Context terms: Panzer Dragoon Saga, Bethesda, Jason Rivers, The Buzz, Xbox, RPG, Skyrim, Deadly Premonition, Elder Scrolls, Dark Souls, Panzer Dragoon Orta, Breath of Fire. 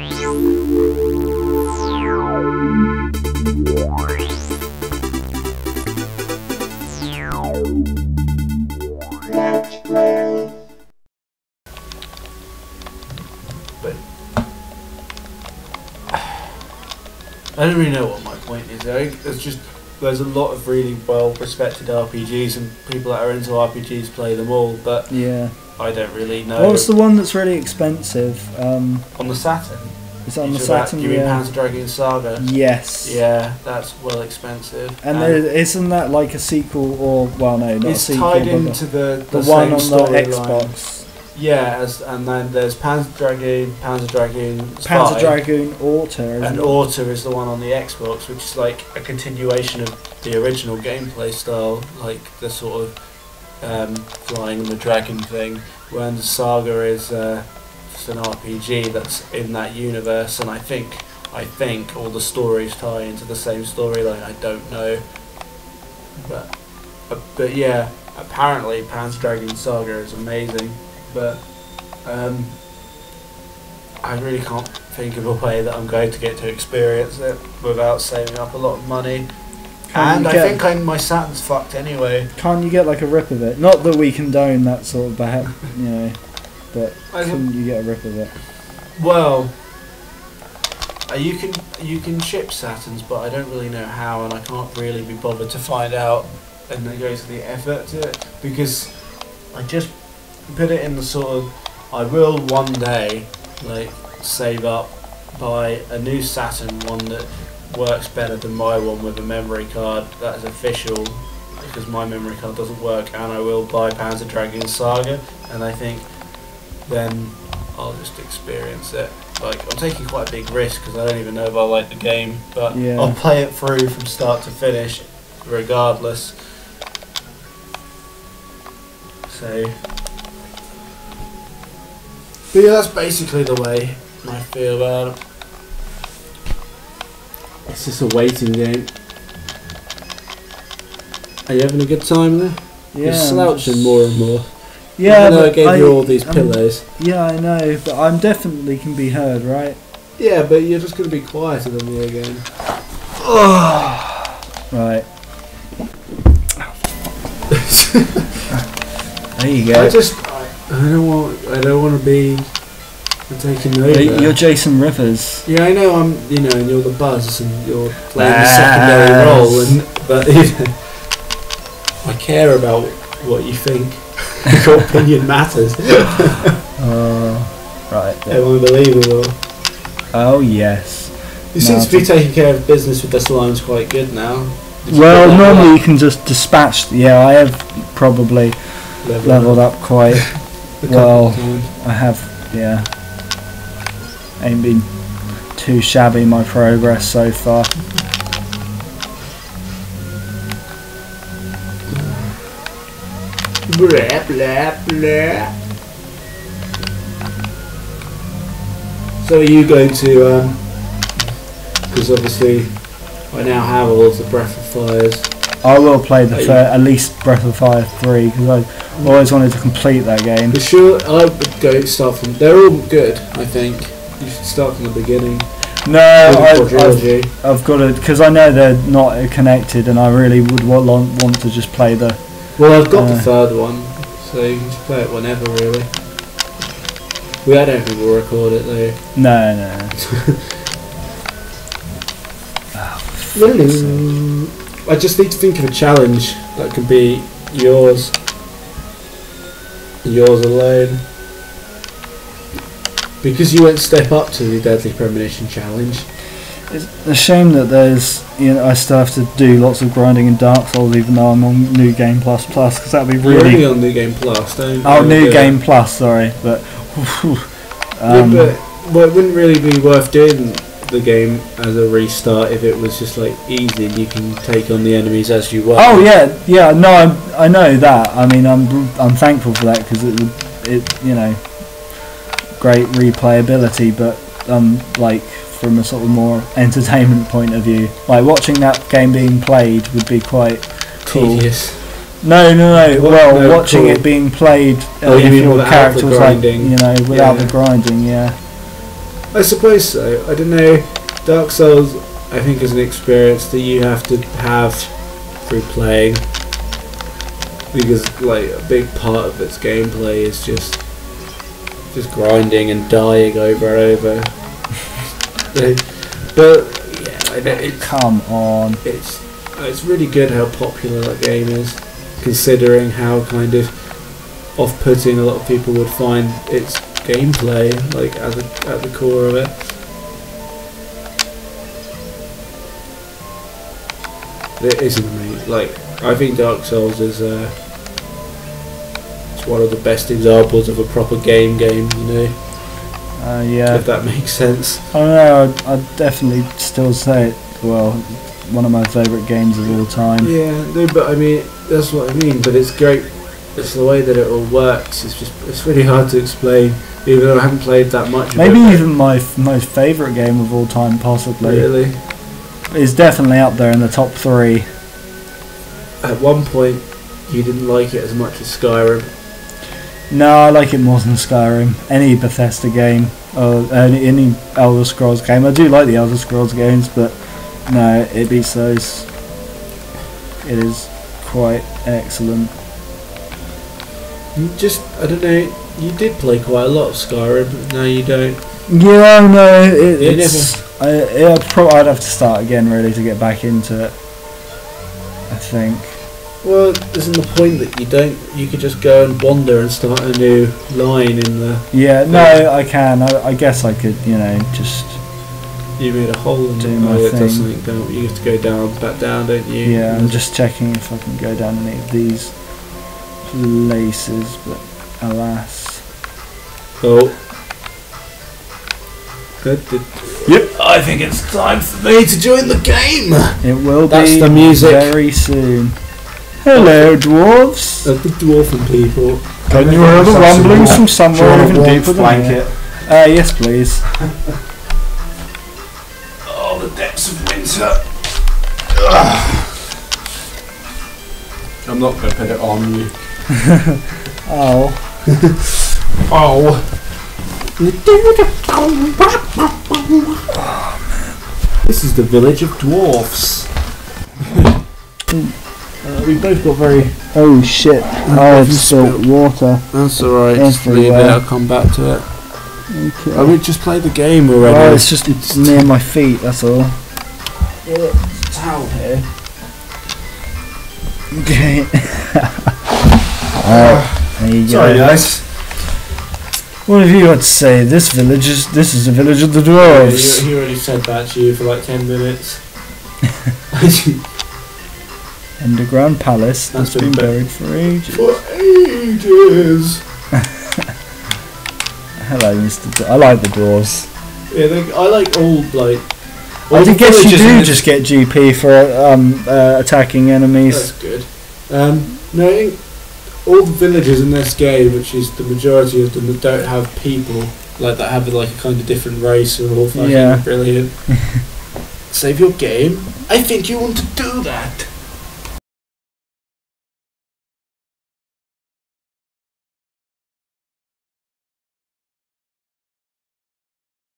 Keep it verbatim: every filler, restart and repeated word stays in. I don't really know what my point is. I think it's just there's a lot of really well-respected R P Gs, and people that are into R P Gs play them all. But yeah, I don't really know. What's the one that's really expensive? Um, on the Saturn. Is on the Saturn? You mean Panzer Dragoon Saga? Yes. Yeah, that's well expensive. And, and there, isn't that like a sequel, or well, no, not a sequel. It's tied into the the, the same one on the Xbox. Yeah, as, and then there's Panzer Dragoon, Panzer Dragoon, Panzer Dragoon Orta, and Orta is the one on the Xbox, which is like a continuation of the original gameplay style, like the sort of um, flying and the dragon thing. When the Saga is uh, just an R P G that's in that universe, and I think, I think all the stories tie into the same storyline. I don't know, but uh, but yeah, apparently Panzer Dragoon Saga is amazing. But um, I really can't think of a way that I'm going to get to experience it without saving up a lot of money. Can and I think I'm, my Saturn's fucked anyway. Can't you get like a rip of it? Not that we condone that sort of behaviour, you know, but couldn't you get a rip of it? Well, uh, you can you can ship Saturns, but I don't really know how, and I can't really be bothered to find out and then go to the effort to it, because I just put it in the sort of, I will one day like save up, buy a new Saturn, one that works better than my one with a memory card that is official, because my memory card doesn't work, and I will buy Panzer Dragoon Saga, and I think then I'll just experience it. Like, I'm taking quite a big risk because I don't even know if I like the game, but yeah. I'll play it through from start to finish regardless. So But yeah, that's basically the way I feel about it. It's just a waiting game. Are you having a good time there? Yeah. You're slouching more and more. Yeah. I know I gave I, you all these I'm, pillows. Yeah, I know, but I'm definitely can be heard, right? Yeah, but you're just going to be quieter than me again. Oh. Right. There you go. I just... I don't want. I don't want to be taken over. You're Jason Rivers. Yeah, I know. I'm. You know, and you're the Buzz, and you're playing the secondary role. And but you know, I care about what you think. Your opinion matters. uh, right. Then. Unbelievable. Oh yes. You seem to be taking care of business with this lines quite good now. Well, normally up? You can just dispatch. Yeah, I have probably leveled, leveled up quite. Well, I have, yeah, ain't been too shabby my progress so far. Blah, blah, blah. So are you going to, um, because obviously I now have all the Breath of Fires. I will play the third, at least Breath of Fire three, because I... always wanted to complete that game. But sure, I would go start from. They're all good, I think. You should start from the beginning. No, I've, I've, I've got to, because I know they're not connected, and I really would want want to just play the. Well, I've got uh, the third one, so you can just play it whenever, really. We I don't think we'll record it though. No, no. no. oh, really? I just need to think of a challenge that could be yours. Yours alone, because you won't step up to the Deadly Premonition challenge. It's a shame that there's, you know, I still have to do lots of grinding in Dark Souls, even though I'm on New Game Plus Plus, because that'd be really. You're only on New Game Plus, don't. Oh, New good. Game Plus, sorry, but. um, yeah, but well, it wouldn't really be worth doing the game as a restart if it was just like easy and you can take on the enemies as you want. Oh yeah, yeah. No, I'm, I know that. I mean, I'm I'm thankful for that, because it it you know, great replayability. But um, like from a sort of more entertainment point of view, like watching that game being played would be quite cool. Tedious. No, no, no. What, well, no, watching cool. it being played, uh, oh, you if mean your character was like, you know, without yeah. the grinding, yeah. I suppose so. I don't know. Dark Souls, I think, is an experience that you have to have through playing, because like a big part of its gameplay is just just grinding and dying over and over. But yeah, I know it's, come on, it's it's really good how popular that game is, considering how kind of off-putting a lot of people would find its gameplay, like at the at the core of it. It is amazing. Like, I think Dark Souls is uh, it's one of the best examples of a proper game game, you know. Uh, yeah. If that makes sense. I don't know. I'd definitely still say it. Well, one of my favourite games of all time. Yeah, no, but I mean, that's what I mean. But it's great. It's the way that it all works. It's just, it's really hard to explain. Even though I haven't played that much. Maybe of it, even my f most favourite game of all time, possibly. Really. Is definitely up there in the top three. At one point, you didn't like it as much as Skyrim. No, I like it more than Skyrim. Any Bethesda game, or any, any Elder Scrolls game. I do like the Elder Scrolls games, but no, it beats those. It is quite excellent. You just, I don't know, you did play quite a lot of Skyrim, but now you don't. Yeah, no, it, you it's... Never I, yeah, probably I'd have to start again really to get back into it, I think. Well, isn't the point that you don't? You could just go and wander and start a new line in the. Yeah, thing. No, I can. I, I guess I could, you know, just. You made a hole in do my oh, thing. It does something, don't you? You have to go down, back down, don't you? Yeah, I'm just checking if I can go down any of these places, but alas. Cool. Good. Yep, I think it's time for me to join the game. It will That's be the music. Very soon. Hello, dwarves. Uh, the dwarven people. Can you hear the rumblings from somewhere even deeper than here? Uh, yes, please. Oh, the depths of winter. Ugh. I'm not going to put it on you. Oh. Oh. This is the village of dwarfs. uh, we both got very. Oh shit! Oh, I've spilt water. That's alright. Just leave it. I'll come back to it. Okay. I would just play the game already. Oh, it's just it's near my feet. That's all. It's a towel here. Okay. uh, there you go. Sorry, guys. What have you got to say? This village is this is a village of the dwarves. He already said that to you for like ten minutes. Underground palace that's, that's been buried for ages. For ages. Hello, Mister D I like the dwarves. Yeah, they, I like all like. All I guess you do just get G P for um uh, attacking enemies. That's good. Um, no. All the villages in this game, which is the majority of them, that don't have people like that have like a kind of different race, are all fucking yeah. brilliant. Save your game. I think you want to do that.